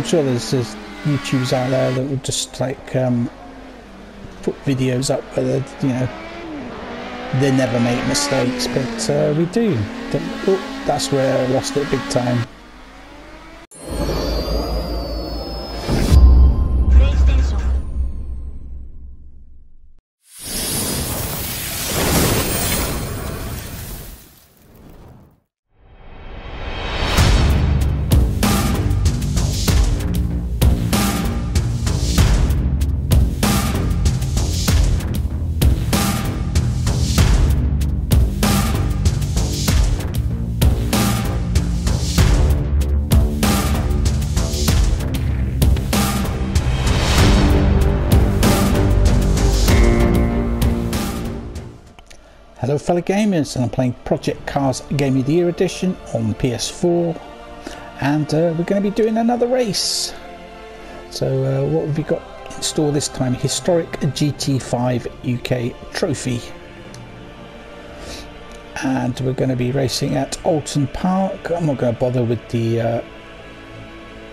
I'm sure there's YouTubers out there that would just like put videos up where they, you know, they never make mistakes, but we do. Oh, that's where I lost it big time. Hello fellow gamers, and I'm playing Project Cars Game of the Year Edition on PS4, and we're going to be doing another race. So what have we got in store this time? Historic GT5 UK Trophy, and we're going to be racing at Oulton Park. I'm not going to bother with the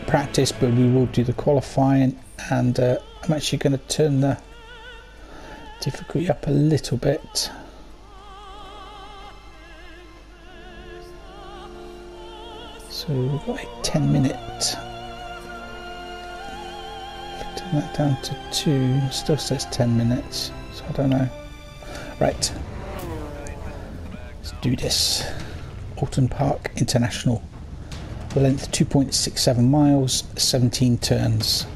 practice, but we will do the qualifying, and I'm actually going to turn the difficulty up a little bit. So we've got a 10-minute. Turn that down to 2. Still says 10 minutes, so I don't know. Right, let's do this. Oulton Park International. The length 2.67 miles, 17 turns.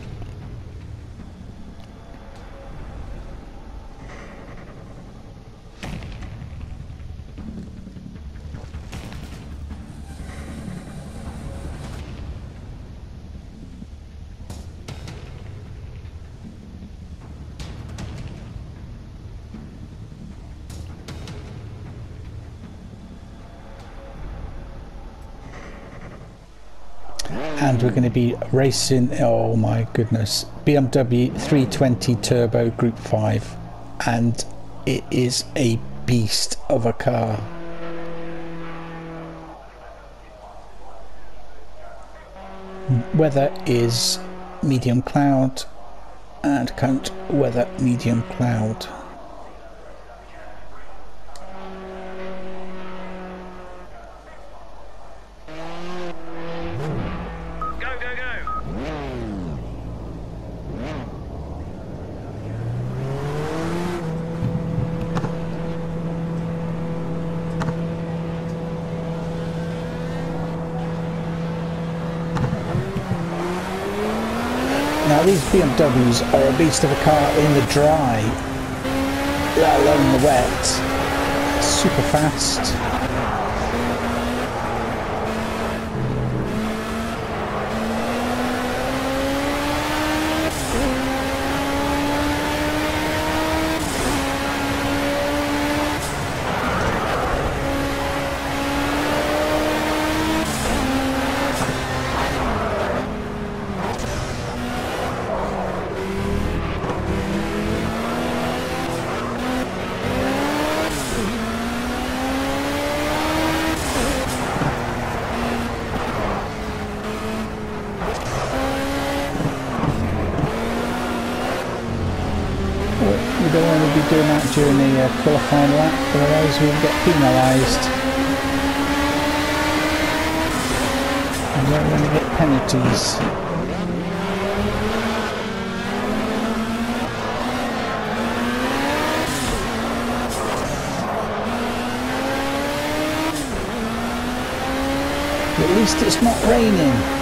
And we're going to be racing, oh my goodness, BMW 320 Turbo Group 5, and it is a beast of a car. Weather is medium cloud, and current weather medium cloud. Now these BMWs are a beast of a car in the dry, let alone the wet. Super fast. Doing that during the qualifying lap, otherwise we'll get penalised. And we're going to get penalties. But at least it's not raining.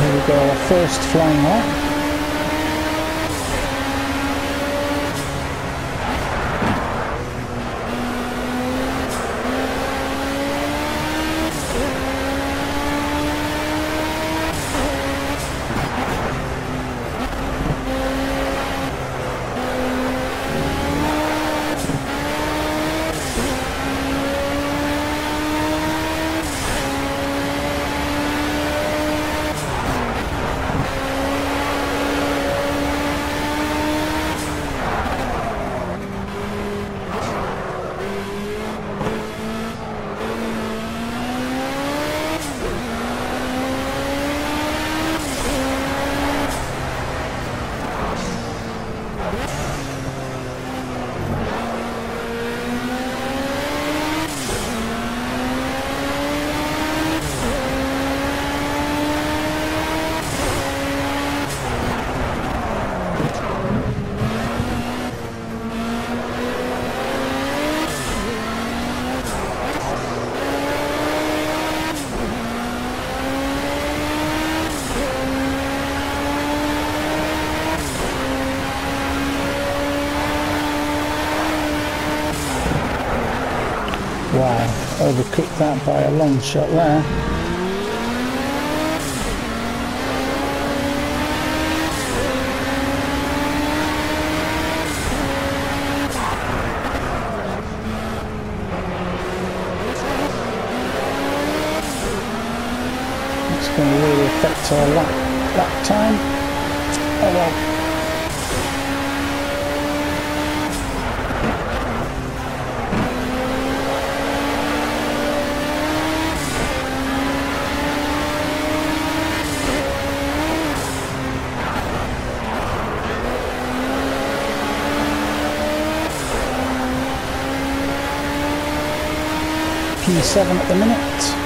Here we go, our first flying lap. Overcooked that by a long shot there. It's going to really affect our lap time. Oh well. P7 at the minute.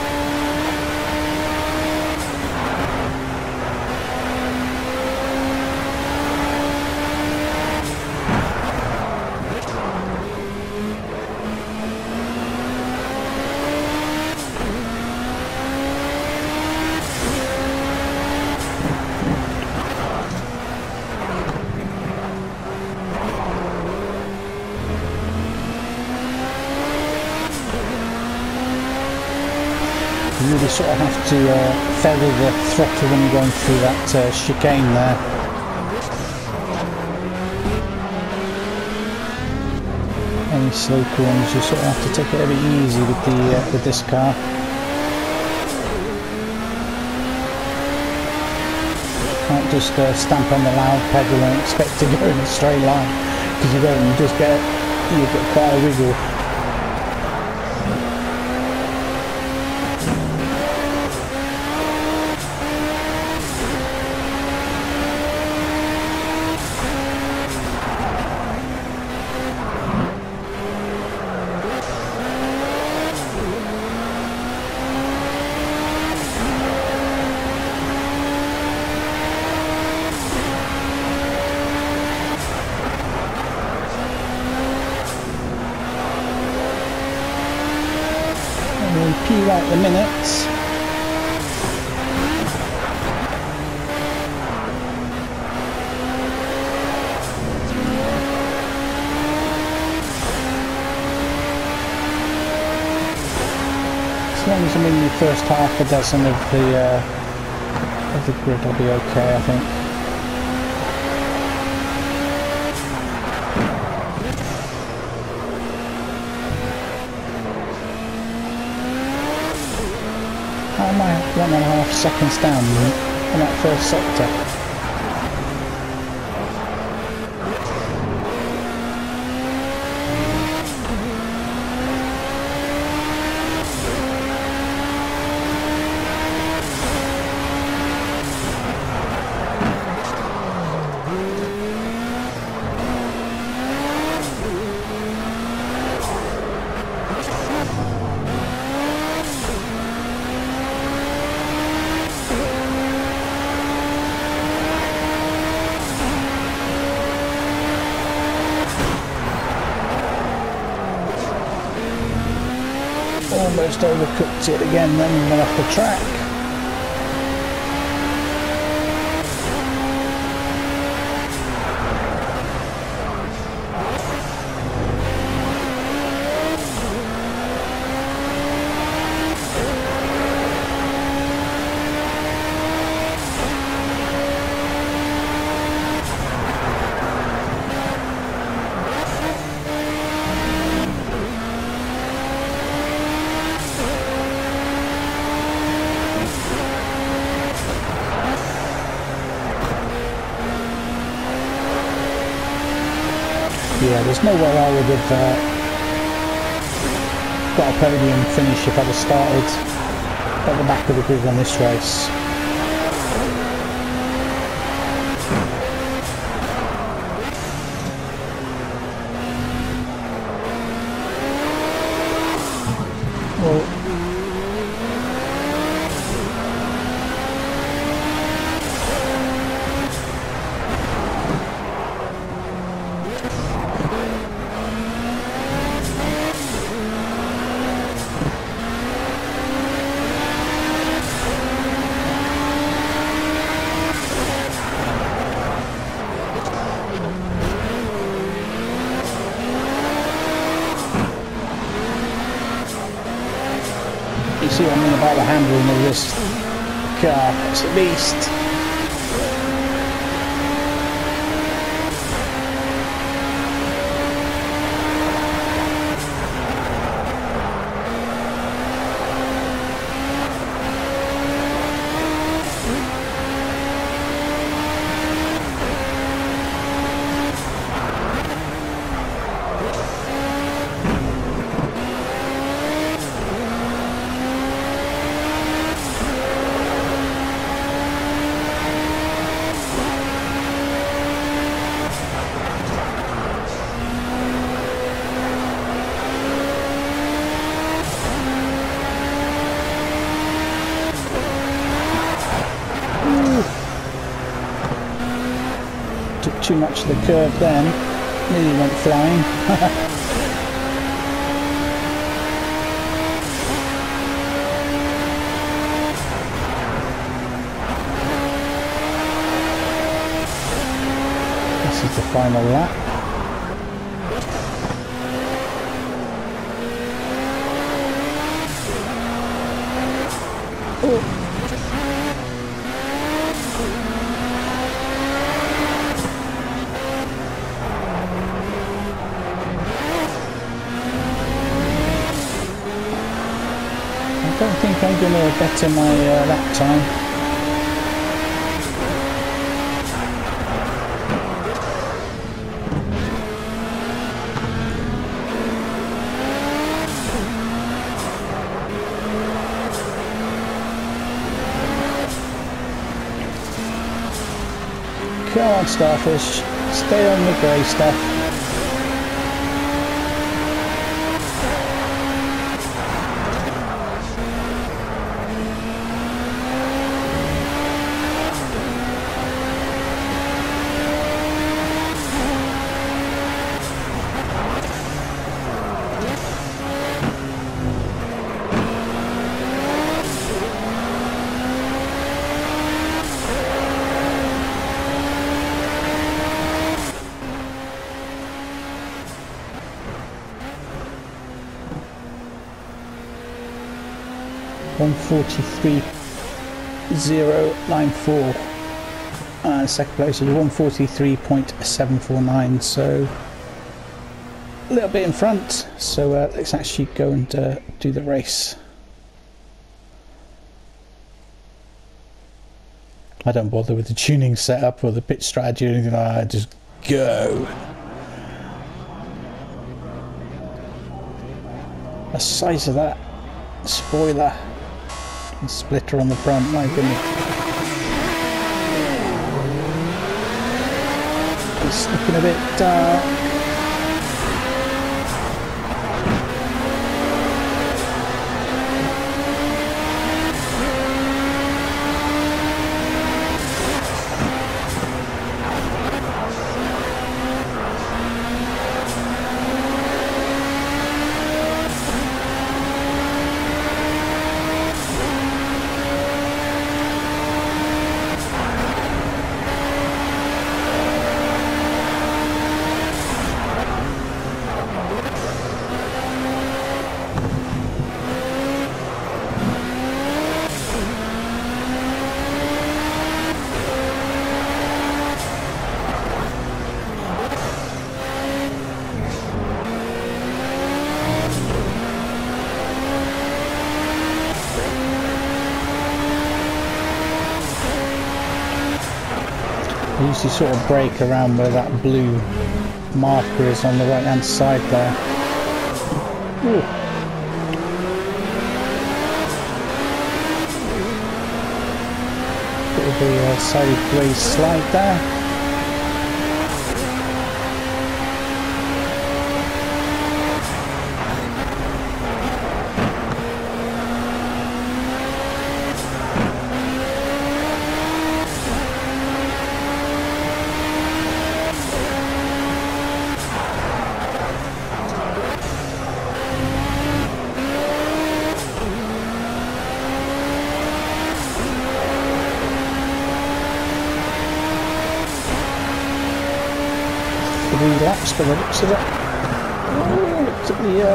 You really sort of have to feather the throttle when you're going through that chicane there. Any slow corners, you sort of have to take it a bit easy with this car. Can't just stamp on the loud pedal and expect to go in a straight line, because you don't. You get quite a wiggle. P out the minutes. As long as I'm in the first half a dozen of the grid, I'll be okay, I think. How am I 1.5 seconds down in that first sector? Almost overcooked it again, then we went off the track. Yeah, there's no way I would have got a podium finish if I'd have started at the back of the grid on this race. about the handling of this car. It's a beast. Too much of the curve then, nearly went flying. This is the final lap. I don't think I'm going to better my lap time. Come on, Starfish, stay on the grey stuff. $143.094 and second place is 143.749, so a little bit in front. So let's actually go and do the race. I don't bother with the tuning setup or the pit strategy or anything like that, I just go. The size of that spoiler and splitter on the front, my goodness. It's looking a bit dark. I usually sort of brake around where that blue marker is on the right hand side there. Ooh. Bit of a sideways slide there. Laps for the looks of it. Oh, took the thing at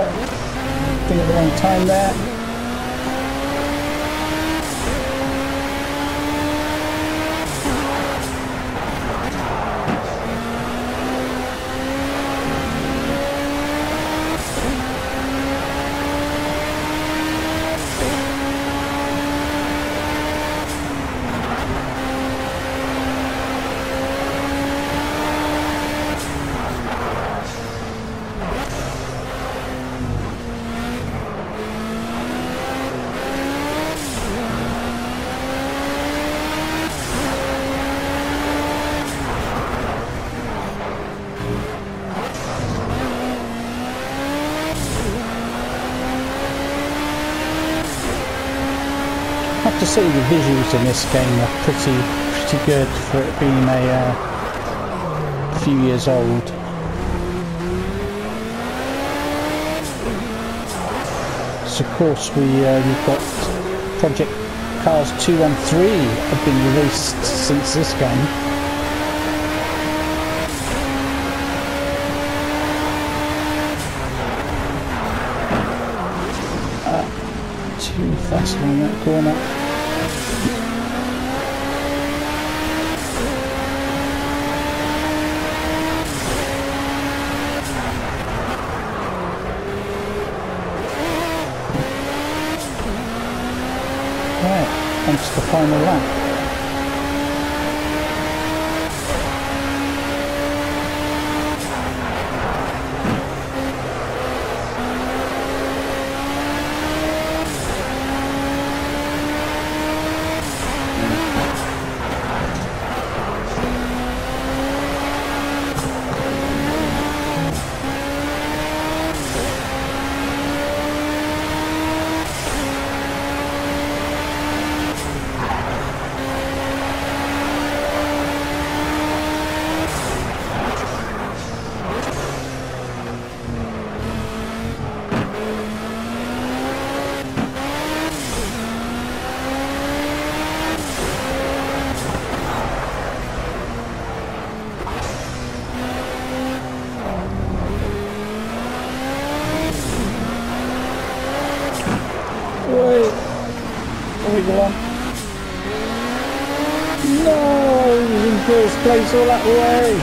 the wrong time there. say the visuals in this game are pretty good for it being a few years old. So of course we've got Project Cars 2 and 3 have been released since this game. Too fast on that corner. Onto the final lap. Place all that way.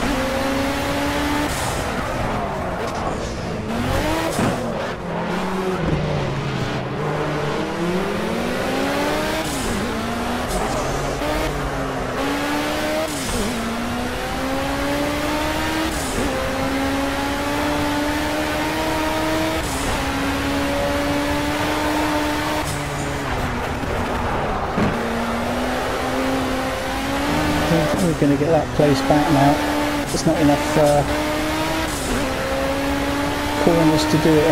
We're going to get that place back now. There's not enough corners to do it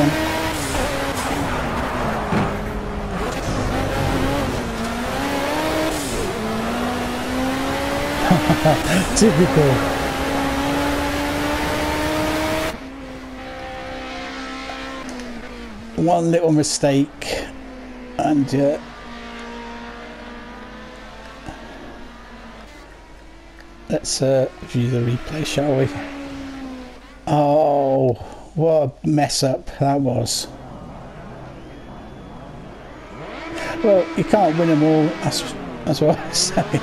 in. Typical. One little mistake and let's view the replay, shall we? Oh, what a mess up that was. Well, you can't win them all, that's what I was saying.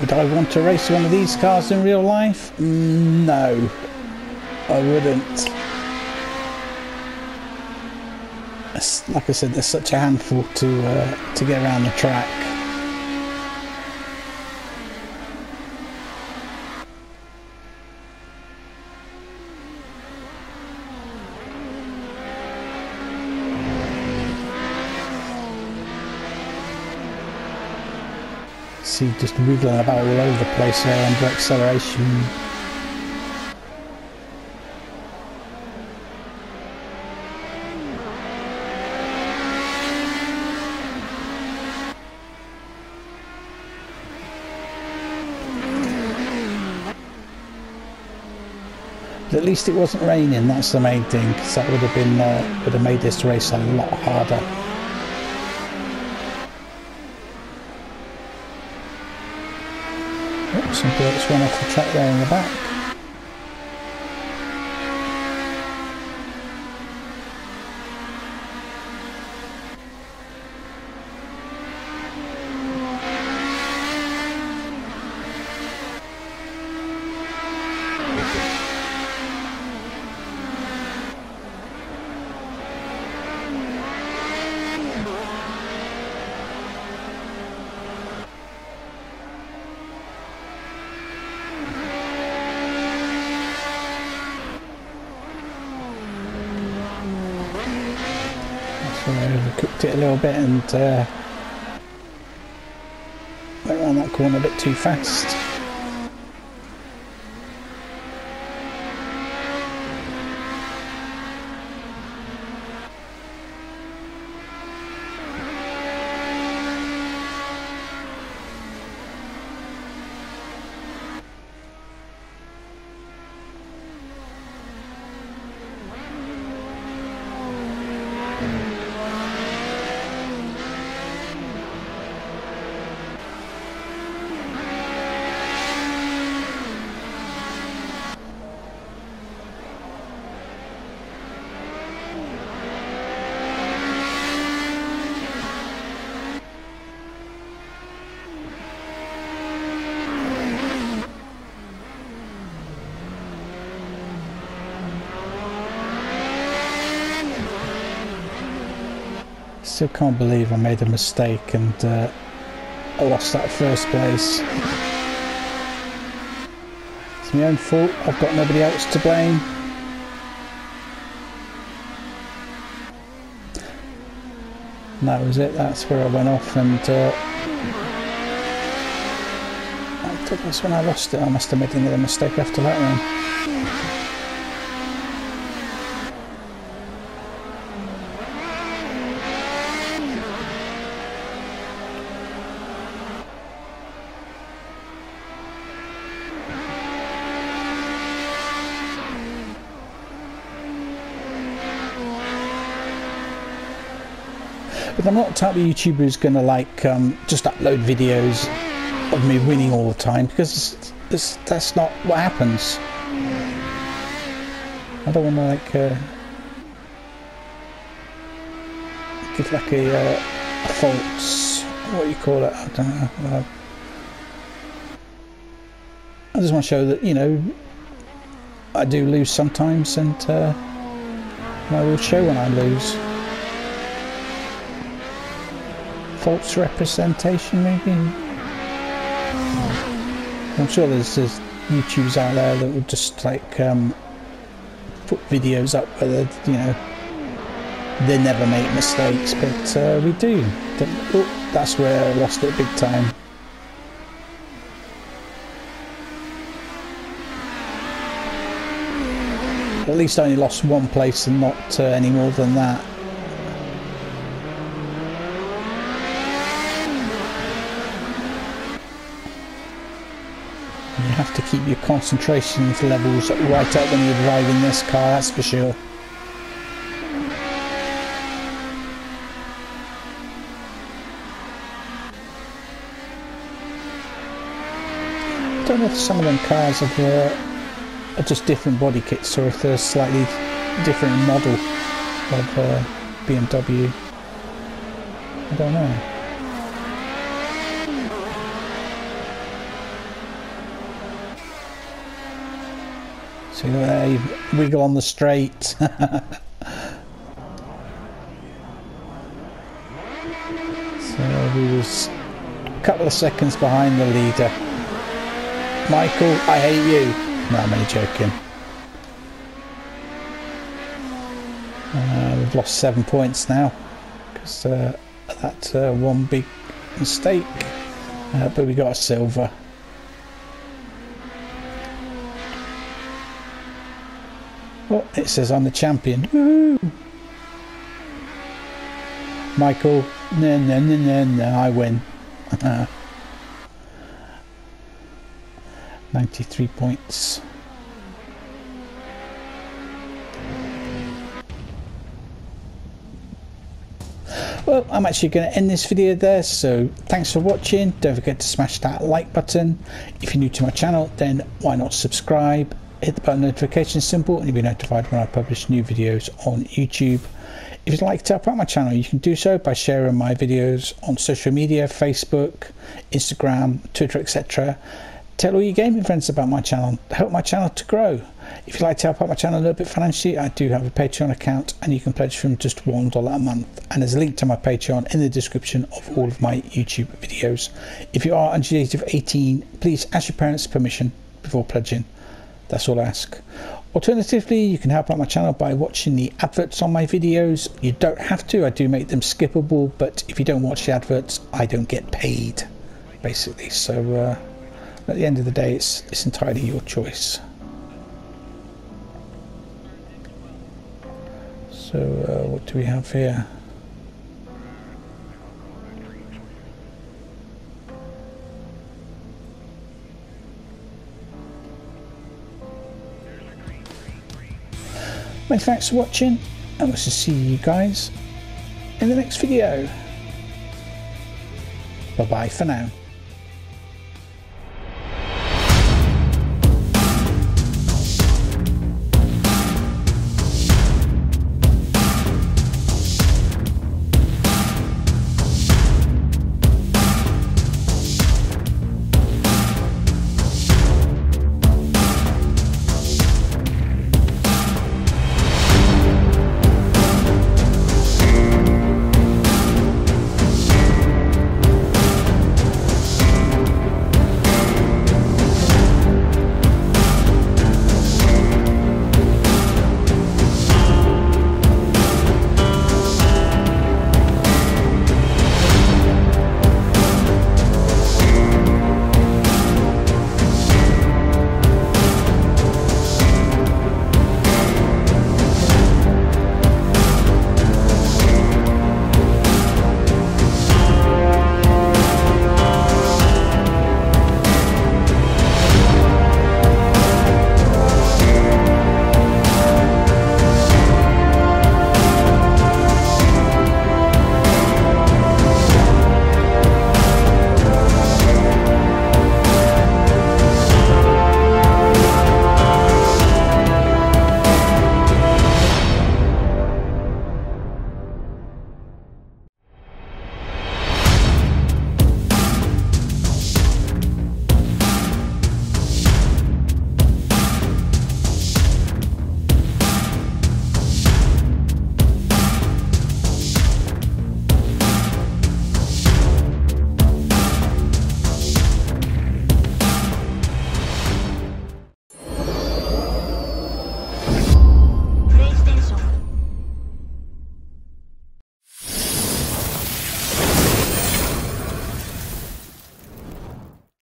Would I want to race one of these cars in real life? No, I wouldn't. Like I said, there's such a handful to get around the track. See, just wiggling about all over the place there under acceleration. But at least it wasn't raining. That's the main thing, because that would have made this race a lot harder. Some birds went off the track there in the back. Cooked it a little bit and went around that corner a bit too fast. Still can't believe I made a mistake and I lost that first place. It's my own fault, I've got nobody else to blame. And that was it, that's where I went off and that's when I lost it. I must have made another mistake after that one. But I'm not the type of YouTuber who's going to like just upload videos of me winning all the time, because that's not what happens. I don't want to like give like a false, what do you call it, I don't know. I just want to show that, you know, I do lose sometimes, and I will show when I lose. False representation, maybe? I'm sure there's YouTubers out there that would just like put videos up where they, you know, they never make mistakes, but we do. Oh, that's where I lost it big time. At least I only lost one place and not any more than that. Have to keep your concentration levels right up when you're driving this car, that's for sure. I don't know if some of them cars are just different body kits, or if they're slightly different model of BMW. I don't know. So they wiggle on the straight. So we was a couple of seconds behind the leader. Michael, I hate you. No, I'm only joking. We've lost 7 points now because of that one big mistake. But we got a silver. Oh, it says I'm the champion. Woohoo! Michael, no, I win. 93 points. Well, I'm actually going to end this video there, so thanks for watching. Don't forget to smash that like button. If you're new to my channel, then why not subscribe? Hit the button notification symbol and you'll be notified when I publish new videos on YouTube. If you'd like to help out my channel, you can do so by sharing my videos on social media, Facebook, Instagram, Twitter, etc. Tell all your gaming friends about my channel, help my channel to grow. If you'd like to help out my channel a little bit financially, I do have a Patreon account and you can pledge from just $1 a month, and there's a link to my Patreon in the description of all of my YouTube videos. If you are under the age of 18, please ask your parents permission before pledging. That's all I ask. Alternatively, you can help out my channel by watching the adverts on my videos. You don't have to, I do make them skippable, but if you don't watch the adverts, I don't get paid. basically. So at the end of the day, it's entirely your choice. So what do we have here? Many thanks for watching, and we'll see you guys in the next video. Bye bye for now.